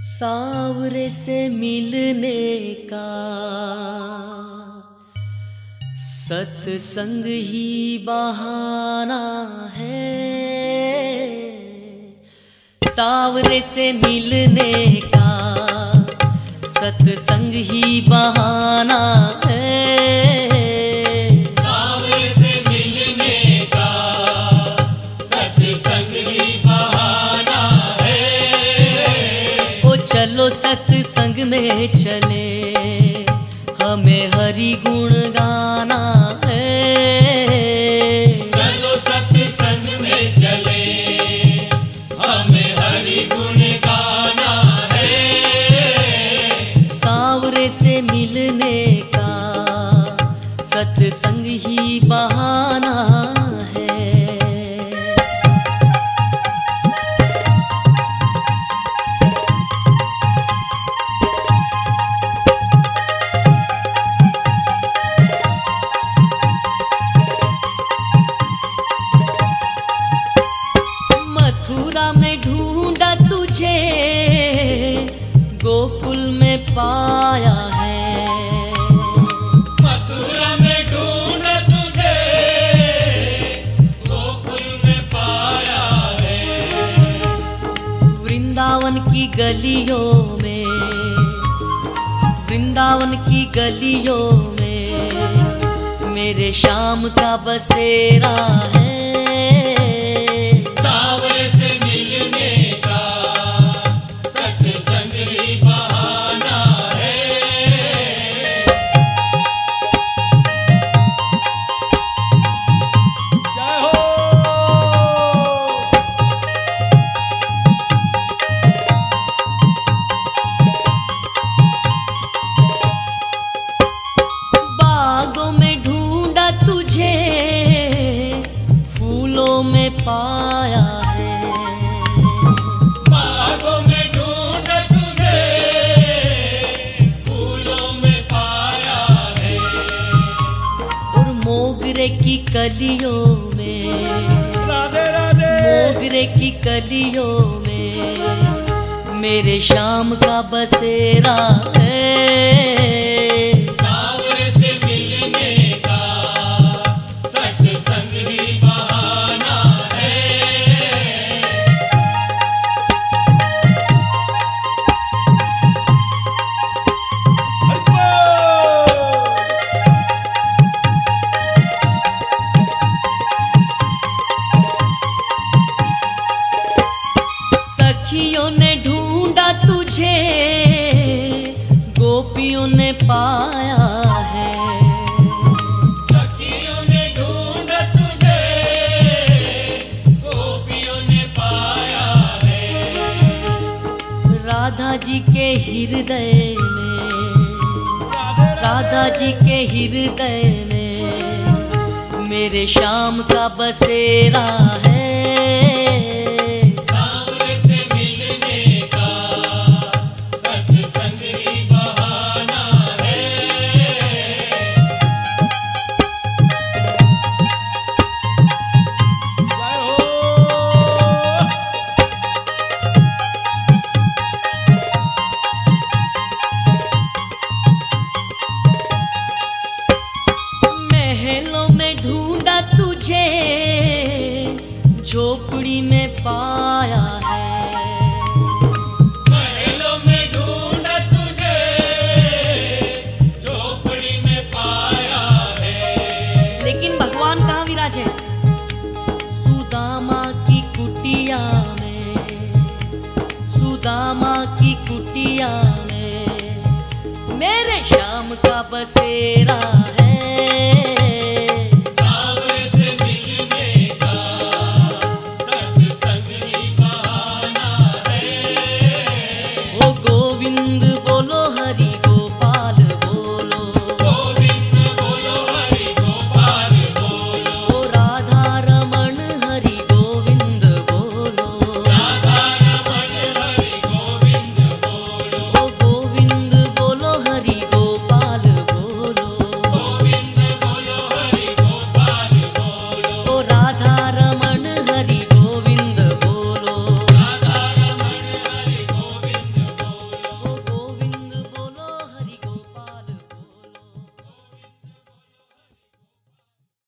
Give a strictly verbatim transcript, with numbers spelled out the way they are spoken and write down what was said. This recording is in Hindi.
सांवरे से मिलने का सत्संग ही बहाना है। सांवरे से मिलने का सत्संग ही बहाना है। चलो सत्संग में चले, हमें हरि गुण गाना है। चलो सत्संग में चले, हमें हरि गुण गाना है। सांवरे से मिलने का सत्संग ही बहाना है। गोकुल में पाया है, मथुरा में ढूंढा तुझे गोकुल में पाया है। वृंदावन की गलियों में, वृंदावन की गलियों में मेरे शाम का बसेरा है। पाया है, बागों में ढूंढा तुझे फूलों में पाया है। और मोगरे की कलियों में, राधे राधे, मोगरे की कलियों में मेरे शाम का बसेरा है। सखियों ने ढूंढा तुझे, गोपियों ने पाया है। सखियों ने ढूंढा तुझे, गोपियों ने पाया है। राधा जी के हृदय में, राधा जी के हृदय में मेरे शाम का बसेरा है। झोपड़ी में पाया है, महलों में ढूंढा तुझे झोपड़ी में पाया है। लेकिन भगवान कहाँ विराजे? सुदामा की कुटिया में, सुदामा की कुटिया में मेरे शाम का बसेरा है।